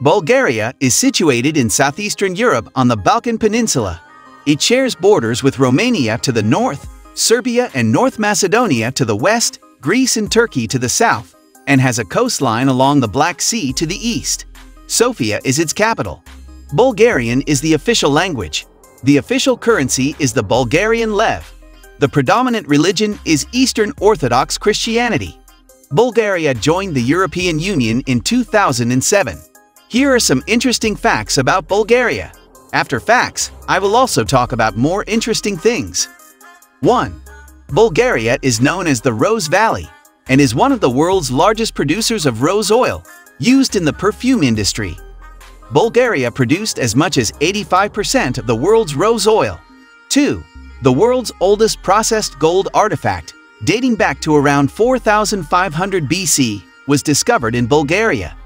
Bulgaria is situated in southeastern Europe on the Balkan Peninsula. It shares borders with Romania to the north, Serbia and North Macedonia to the west, Greece and Turkey to the south, and has a coastline along the Black Sea to the east. Sofia is its capital. Bulgarian is the official language. The official currency is the Bulgarian Lev. The predominant religion is Eastern Orthodox Christianity. Bulgaria joined the European Union in 2007. Here are some interesting facts about Bulgaria. After facts, I will also talk about more interesting things. 1. Bulgaria is known as the Rose Valley and is one of the world's largest producers of rose oil, used in the perfume industry. Bulgaria produced as much as 85% of the world's rose oil. 2. The world's oldest processed gold artifact, dating back to around 4500 BC, was discovered in Bulgaria.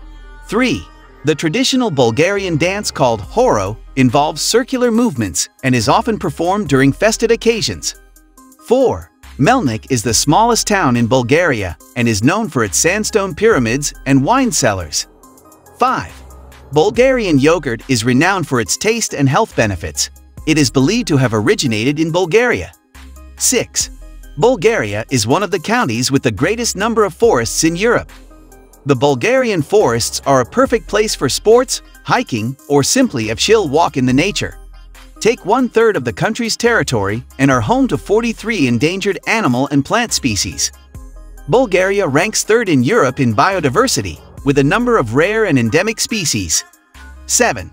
3. The traditional Bulgarian dance called horo involves circular movements and is often performed during festive occasions. 4. Melnik is the smallest town in Bulgaria and is known for its sandstone pyramids and wine cellars. 5. Bulgarian yogurt is renowned for its taste and health benefits. It is believed to have originated in Bulgaria. 6. Bulgaria is one of the countries with the greatest number of forests in Europe. The Bulgarian forests are a perfect place for sports, hiking, or simply a chill walk in the nature. Take one-third of the country's territory and are home to 43 endangered animal and plant species. Bulgaria ranks third in Europe in biodiversity, with a number of rare and endemic species. 7.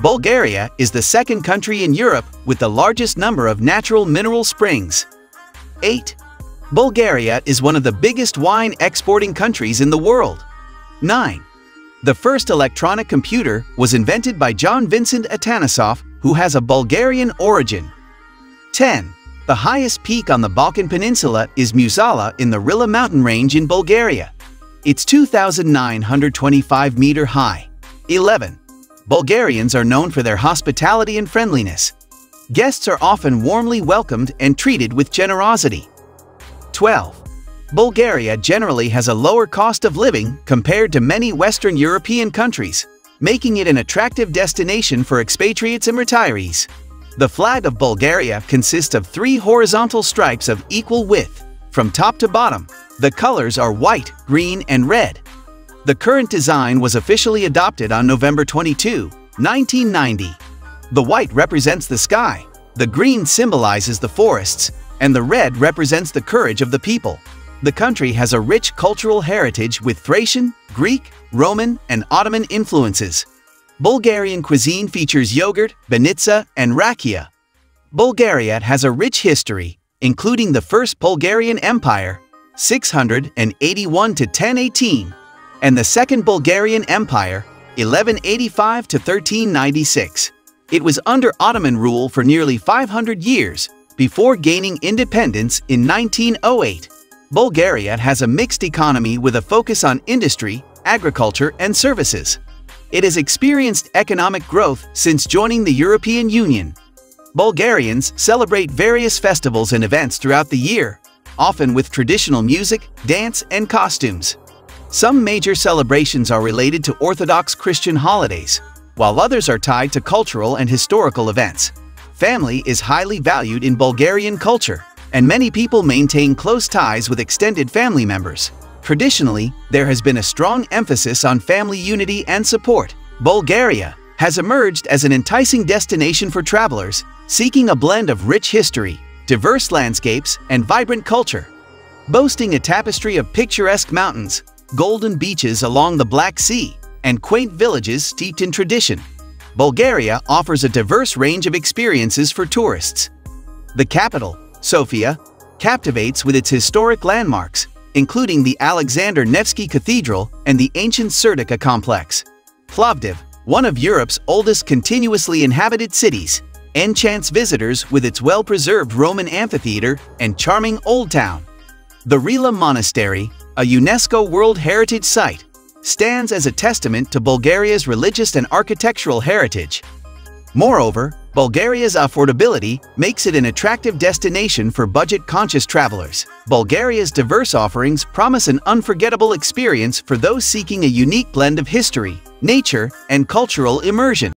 Bulgaria is the second country in Europe with the largest number of natural mineral springs. 8. Bulgaria is one of the biggest wine-exporting countries in the world. 9. The first electronic computer was invented by John Vincent Atanasoff, who has a Bulgarian origin. 10. The highest peak on the Balkan Peninsula is Muzala in the Rila mountain range in Bulgaria. It's 2,925 meters high. 11. Bulgarians are known for their hospitality and friendliness. Guests are often warmly welcomed and treated with generosity. 12. Bulgaria generally has a lower cost of living compared to many Western European countries, making it an attractive destination for expatriates and retirees. The flag of Bulgaria consists of 3 horizontal stripes of equal width, from top to bottom. The colors are white, green, and red. The current design was officially adopted on November 22, 1990. The white represents the sky, the green symbolizes the forests, and the red represents the courage of the people. The country has a rich cultural heritage with Thracian, Greek, Roman, and Ottoman influences. Bulgarian cuisine features yogurt, banitsa, and rakia. Bulgaria has a rich history, including the First Bulgarian Empire, 681 to 1018, and the Second Bulgarian Empire, 1185 to 1396. It was under Ottoman rule for nearly 500 years, before gaining independence in 1908. Bulgaria has a mixed economy with a focus on industry, agriculture, and services. It has experienced economic growth since joining the European Union. Bulgarians celebrate various festivals and events throughout the year, often with traditional music, dance, and costumes. Some major celebrations are related to Orthodox Christian holidays, while others are tied to cultural and historical events. Family is highly valued in Bulgarian culture, and many people maintain close ties with extended family members. Traditionally, there has been a strong emphasis on family unity and support. Bulgaria has emerged as an enticing destination for travelers, seeking a blend of rich history, diverse landscapes, and vibrant culture. Boasting a tapestry of picturesque mountains, golden beaches along the Black Sea, and quaint villages steeped in tradition, Bulgaria offers a diverse range of experiences for tourists. The capital, Sofia, captivates with its historic landmarks, including the Alexander Nevsky Cathedral and the ancient Serdica complex. Plovdiv, one of Europe's oldest continuously inhabited cities, enchants visitors with its well-preserved Roman amphitheater and charming old town. The Rila Monastery, a UNESCO World Heritage Site, stands as a testament to Bulgaria's religious and architectural heritage. Moreover, Bulgaria's affordability makes it an attractive destination for budget-conscious travelers. Bulgaria's diverse offerings promise an unforgettable experience for those seeking a unique blend of history, nature, and cultural immersion.